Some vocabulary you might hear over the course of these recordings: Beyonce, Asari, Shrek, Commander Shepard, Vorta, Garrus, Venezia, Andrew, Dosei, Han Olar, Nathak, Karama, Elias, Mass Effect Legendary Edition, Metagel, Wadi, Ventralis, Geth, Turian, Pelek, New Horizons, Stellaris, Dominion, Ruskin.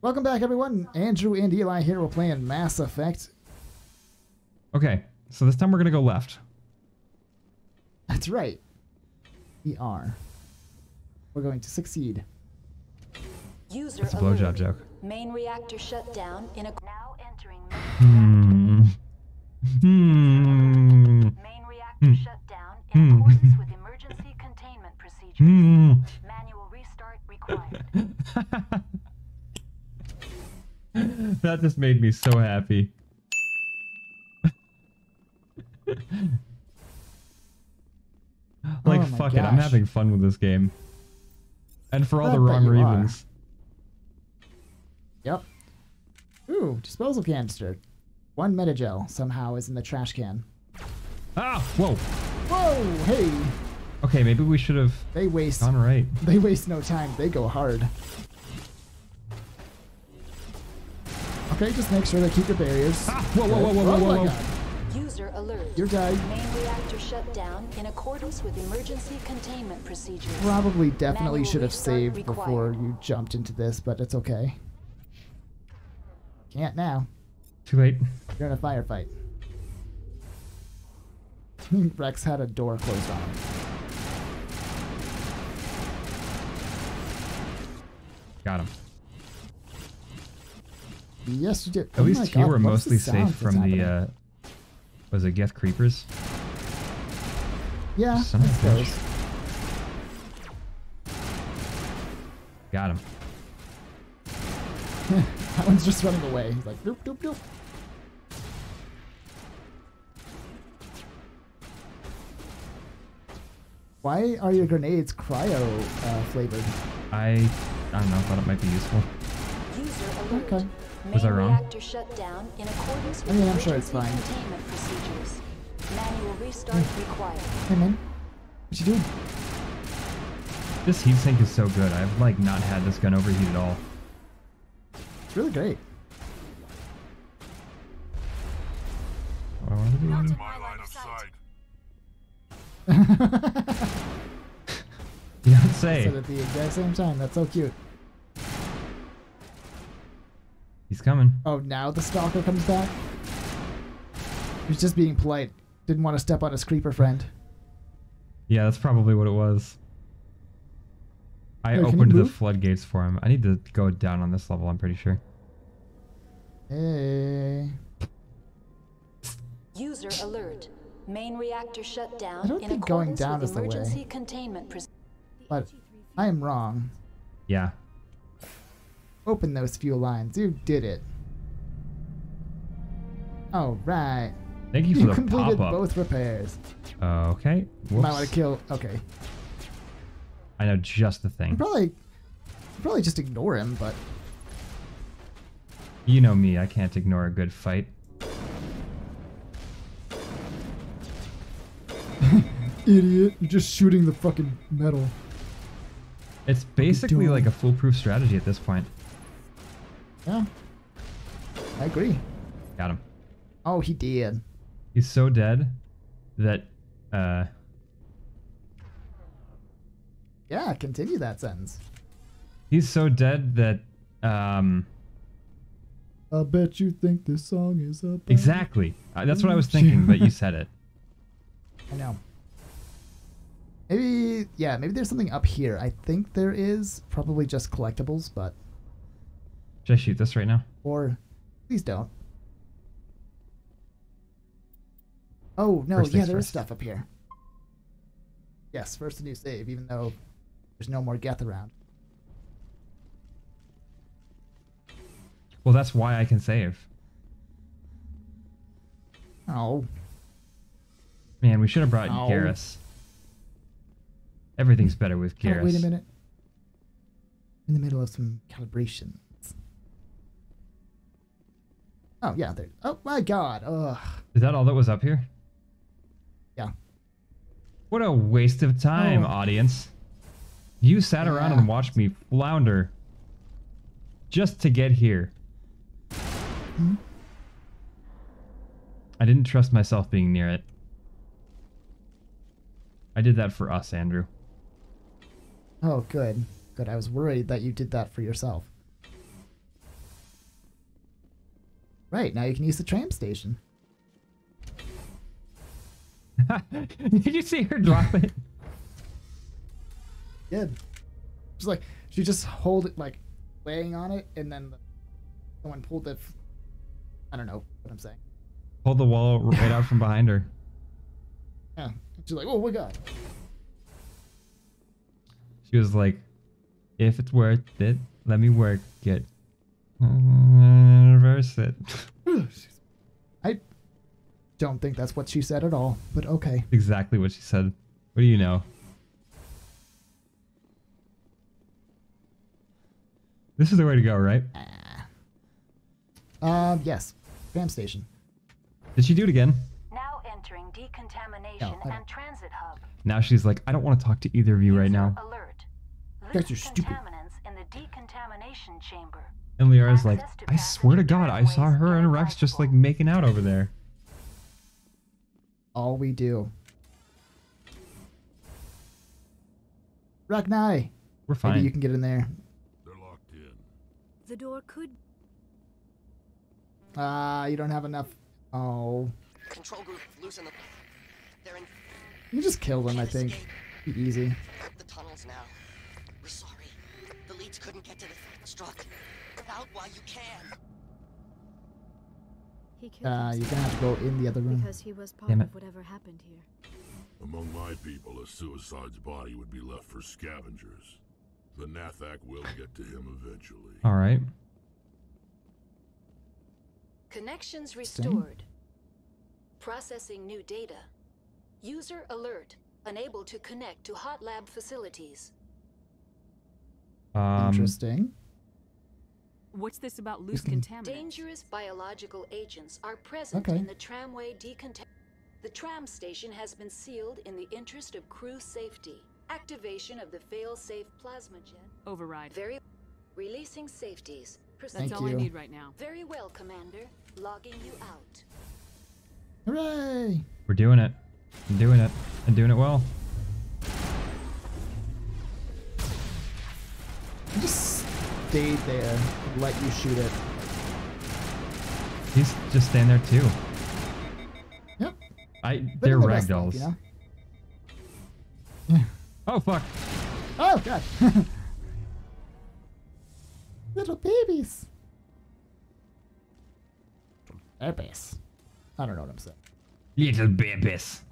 Welcome back, everyone. Andrew and Eli here. We're playing Mass Effect. Okay, so this time we're going to go left. That's right. We are. We're going to succeed. User that's a blowjob joke. Main reactor shut down in a... Now entering... Main reactor shut down in accordance with emergency containment procedures. Manual restart required. That just made me so happy. Like, oh fuck gosh. It, I'm having fun with this game. And for all the wrong reasons. Yep. Ooh, disposal canister. One metagel somehow is in the trash can. Ah! Whoa! Whoa! Hey! Okay, maybe we should have gone right. They waste no time. They go hard. Okay, just make sure they keep your barriers. Ah, whoa, whoa, whoa, whoa, whoa, whoa, whoa. User alert. You're dead. Main reactor shut down in accordance with emergency containment procedures. Probably definitely should have saved before you jumped into this, but it's okay. Can't now. Too late. You're in a firefight. Rex had a door closed on him. Got him. Yes, you did. At least here we're mostly safe from the, was it Geth creepers? Yeah, I suppose. Got him. That one's just running away. He's like, doop, doop, doop. Why are your grenades cryo-flavored? I don't know, I thought it might be useful. Okay. Was I wrong? I mean, I'm sure it's fine. Hey, man. What you doing? This heat sink is so good. I've, like, not had this gun overheat at all. It's really great. What I want to do? That's my line of sight. Beyonce. I said at the exact same time. That's so cute. He's coming. Oh, now the stalker comes back? He's just being polite. Didn't want to step on his creeper friend. Yeah, that's probably what it was. I opened the floodgates for him. I need to go down on this level, I'm pretty sure. Hey. User alert. Main reactor shut down. I don't think going down is the way. But I am wrong. Yeah. Open those fuel lines. You did it. All right. Thank you for the pop-up. You completed both repairs. Okay. Whoops. Might want to kill. Okay. I know just the thing. Probably just ignore him, but. You know me. I can't ignore a good fight. Idiot! You're just shooting the fucking metal. It's basically like a foolproof strategy at this point. Yeah, I agree. Got him. Oh, he did. He's so dead that, yeah, continue that sentence. He's so dead that, I bet you think this song is about... Exactly. That's what I was thinking, but you said it. I know. Maybe, yeah, maybe there's something up here. I think there is. Probably just collectibles, but... Should I shoot this right now? Or, please don't. Oh, no, yeah, there is stuff up here. Yes, first a new save, even though there's no more Geth around. Well, that's why I can save. Oh. Man, we should have brought Garrus. Everything's better with Garrus. Oh, wait a minute. In the middle of some calibration. Oh, yeah. There. Oh, my God. Ugh. Is that all that was up here? Yeah. What a waste of time, audience. You sat around and watched me flounder just to get here. Hmm? I didn't trust myself being near it. I did that for us, Andrew. Oh, good. Good. I was worried that you did that for yourself. Right, now you can use the tram station. Did you see her drop it? Yeah. She's like, she just hold it, like, laying on it, and then someone pulled the... I don't know what I'm saying. Pulled the wall right out from behind her. Yeah. She's like, oh my god. She was like, if it's worth it, let me work it. Reverse it. I don't think that's what she said at all, but okay. Exactly what she said. What do you know? This is the way to go, right? Yes. Tram station. Did she do it again? Now entering decontamination and transit hub. Now she's like, I don't want to talk to either of you right now. Alert. Guys are stupid. In the decontamination chamber. And Liara's like, I swear to God, I saw her and Rex just like making out over there. All we do. Ragnai! We're fine. Maybe you can get in there. They're locked in. The door could... you don't have enough... Oh. Control group loosen the... They're in... You just kill them, I think. Be easy. The tunnels now. We're sorry. The leads couldn't get to the struck. Get out while you can. You're gonna have to go in the other room. Because he was part of whatever happened here. Among my people, a suicide's body would be left for scavengers. The Nathak will get to him eventually. All right. Connections restored. Processing new data. User alert. Unable to connect to hot lab facilities. Interesting. What's this about loose contaminants? Dangerous biological agents are present in the tramway decontamination. The tram station has been sealed in the interest of crew safety. Activation of the fail-safe plasma jet. Override. Releasing safeties. That's all I need right now. Very well, Commander. Logging you out. Hooray! We're doing it. I'm doing it. I'm doing it well. I just stayed there and let you shoot it. He's just standing there too. Yep. They're ragdolls. You know? Yeah. Oh fuck. Oh god. Little babies. Babies. I don't know what I'm saying. Little babies.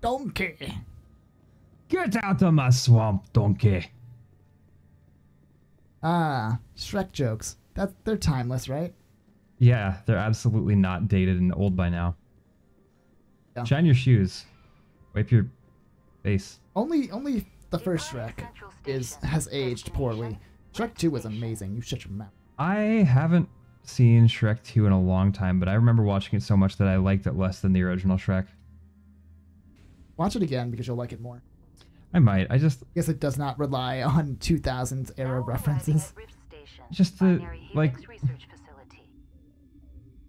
Donkey. Get out of my swamp, donkey. Ah, Shrek jokes. They're timeless, right? Yeah, they're absolutely not dated and old by now. Yeah. Shine your shoes. Wipe your face. Only the first Shrek has aged poorly. Shrek 2 was amazing. You shut your mouth. I haven't seen Shrek 2 in a long time, but I remember watching it so much that I liked it less than the original Shrek. Watch it again because you'll like it more. I might. I guess it does not rely on 2000s era references. Just the, like,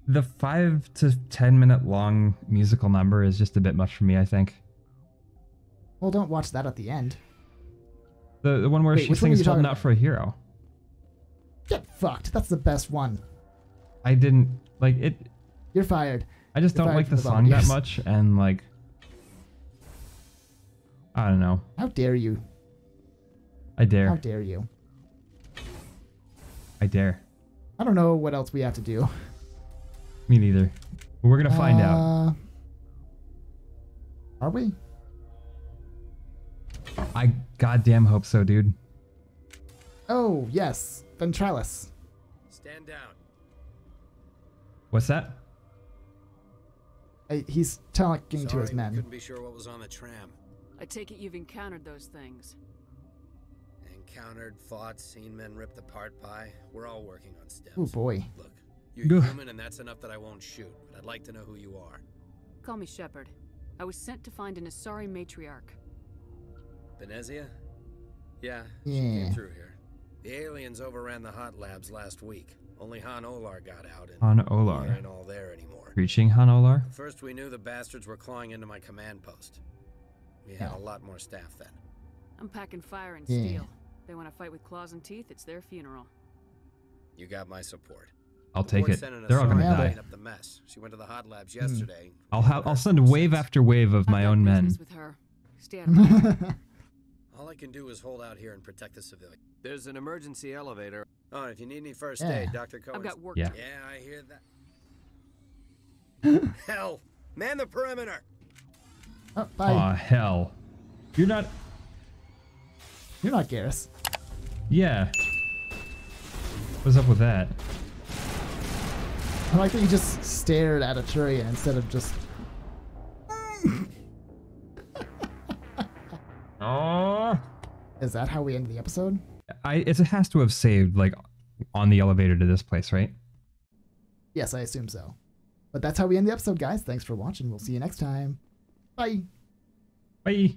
the 5 to 10 minute long musical number is just a bit much for me, I think. Well, don't watch that at the end. The one where she sings Holding Out for a Hero. Get fucked. That's the best one. I didn't, like, it... You're fired. I just don't like the song that much, and, like... I don't know. How dare you? I dare. How dare you? I dare. I don't know what else we have to do. Me neither. But we're gonna find out. Are we? I goddamn hope so, dude. Oh yes, Ventralis. Stand down. What's that? He's talking to his men. Couldn't be sure what was on the tram. I take it you've encountered those things. Encountered, fought, seen men ripped apart by. We're all working on steps. Oh boy. Look, you're human and that's enough that I won't shoot, but I'd like to know who you are. Call me Shepard. I was sent to find an Asari matriarch. Venezia? Yeah, she came through here. The aliens overran the hot labs last week. Only Han Olar got out and Han Olar. They ain't all there anymore. Reaching Han Olar? First we knew the bastards were clawing into my command post. We had a lot more staff then. I'm packing fire and steel. They want to fight with claws and teeth, it's their funeral. You got my support. I'll take it. They're all gonna die. Up the mess. She went to the hot labs yesterday. I'll send wave after wave of my own men. With her. All I can do is hold out here and protect the civilian. There's an emergency elevator. Oh, if you need any first aid, Dr. Cohen. I've got work. Yeah, I hear that. Hell, man the perimeter. Oh, hell. You're not. You're not Garrus. Yeah. What's up with that? I like that you just stared at a Turian instead of just. Is that how we end the episode? It has to have saved like on the elevator to this place, right? Yes, I assume so. But that's how we end the episode, guys. Thanks for watching. We'll see you next time. Bye. Bye.